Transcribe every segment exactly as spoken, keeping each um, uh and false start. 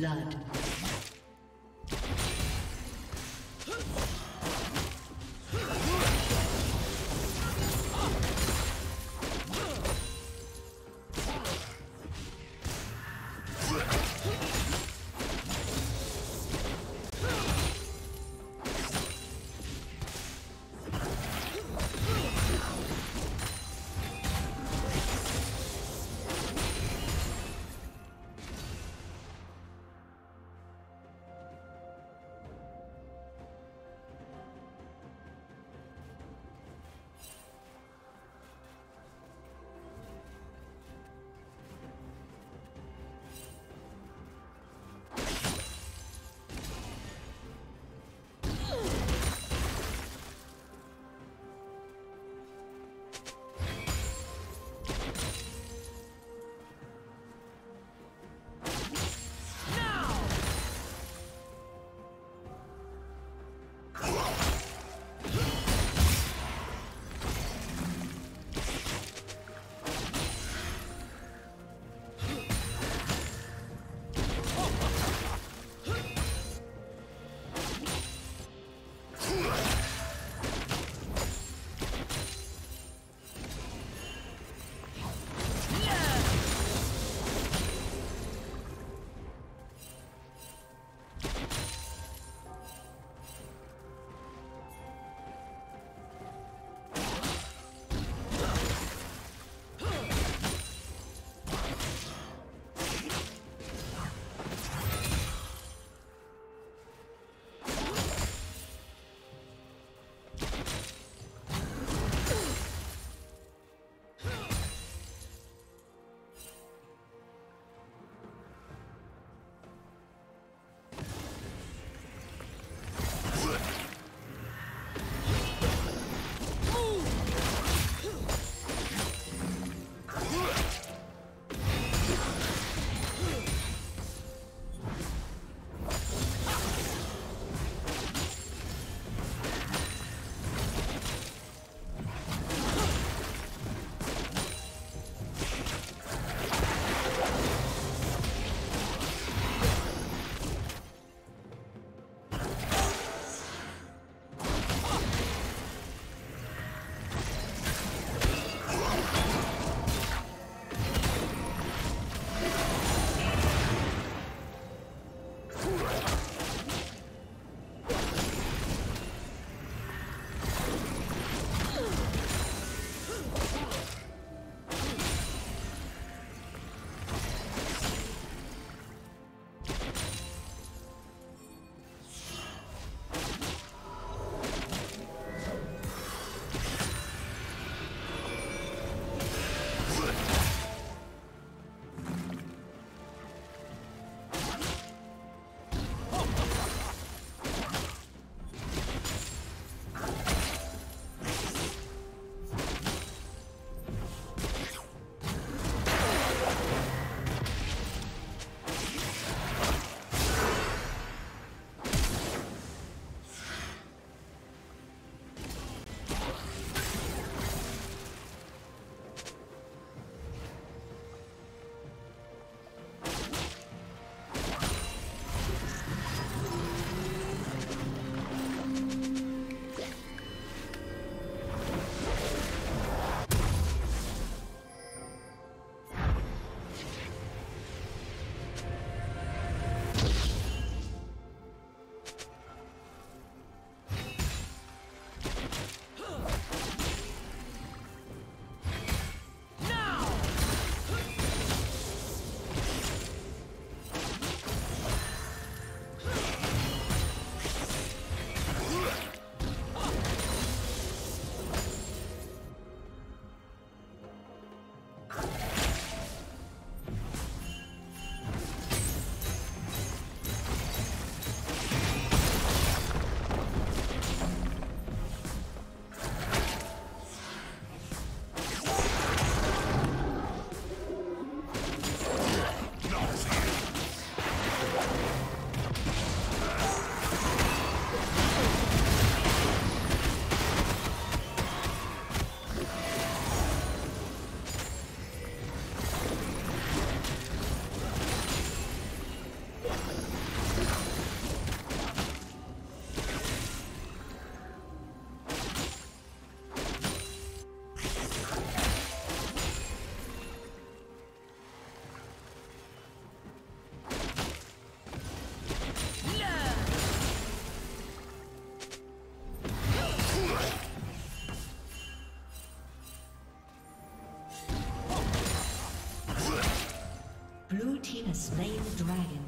blood. slain the dragon.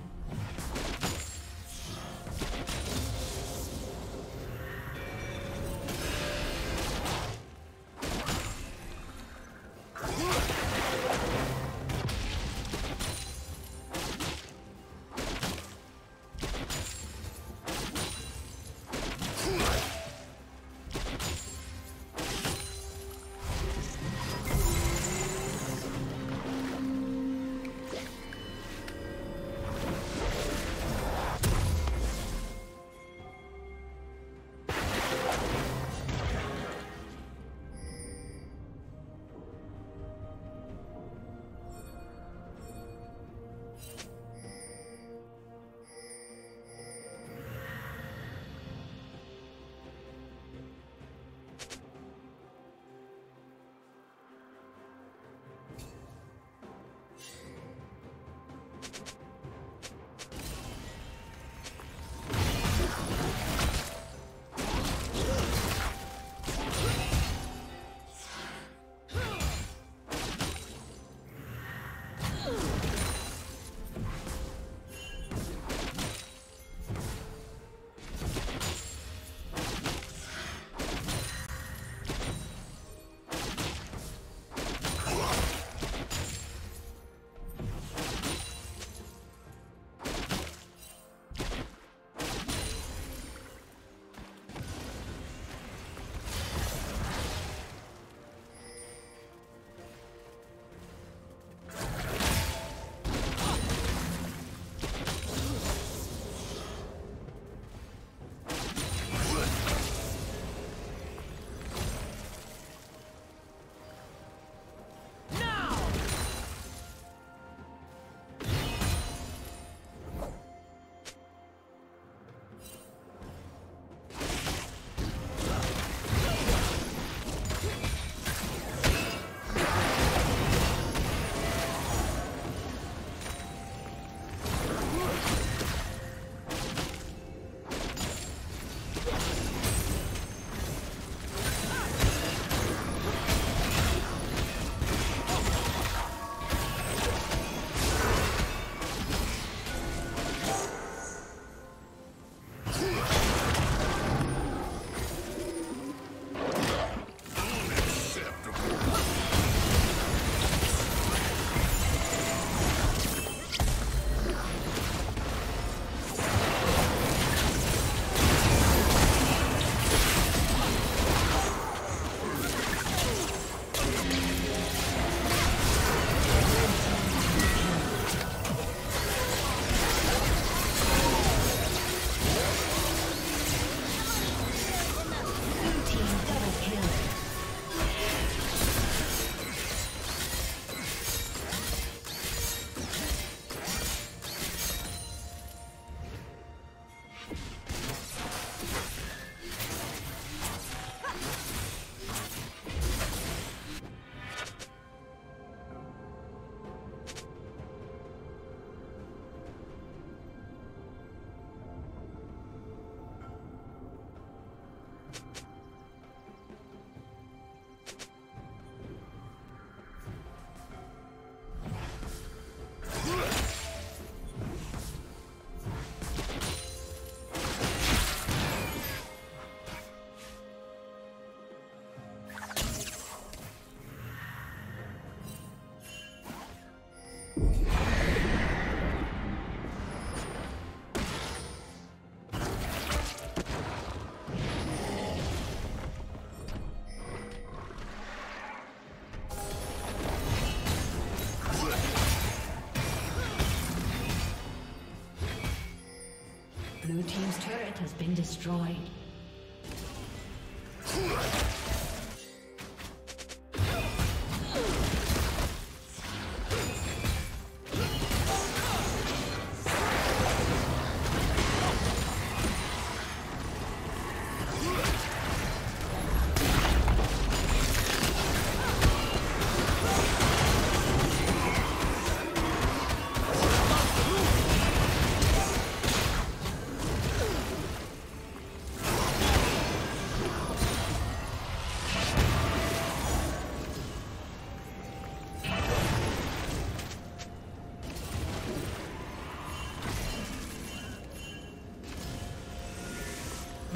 Blue team's turret has been destroyed.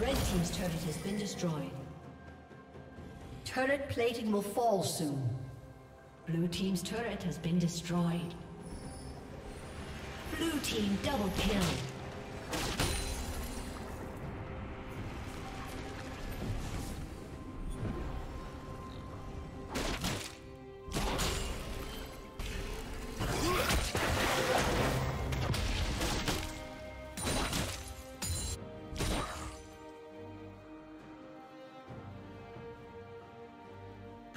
Red team's turret has been destroyed. Turret plating will fall soon. Blue team's turret has been destroyed. Blue team double kill.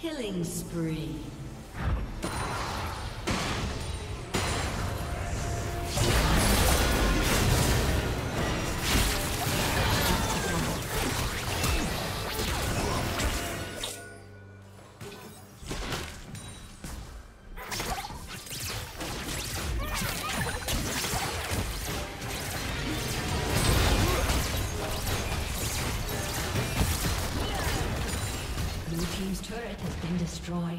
Killing spree. Destroyed.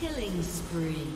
Killing spree.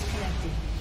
Disconnected.